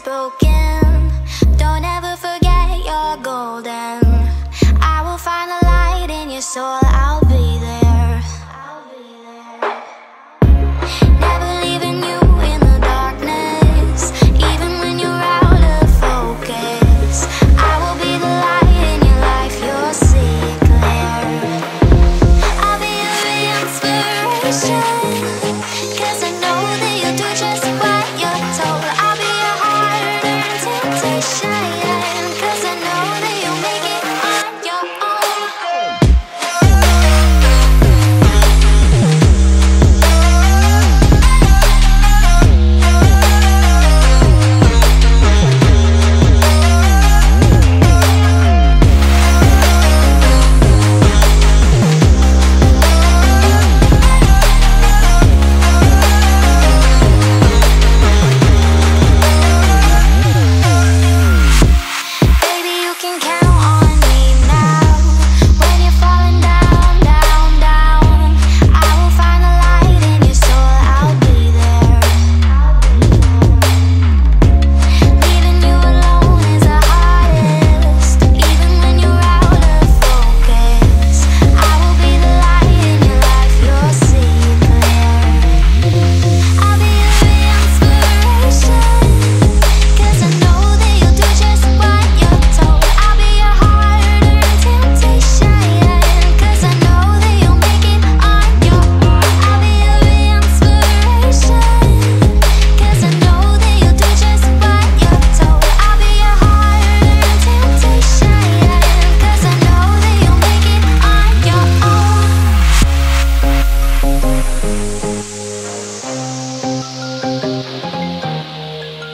is broken. Don't ever forget you're golden. I will find a light in your soul. I'll be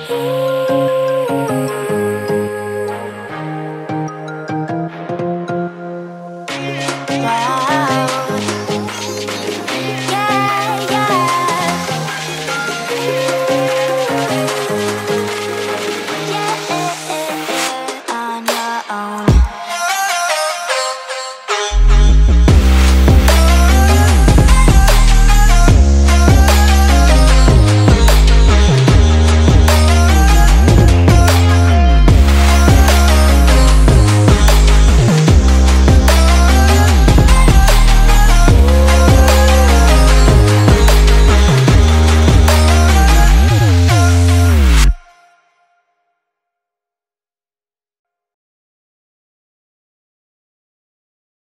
there.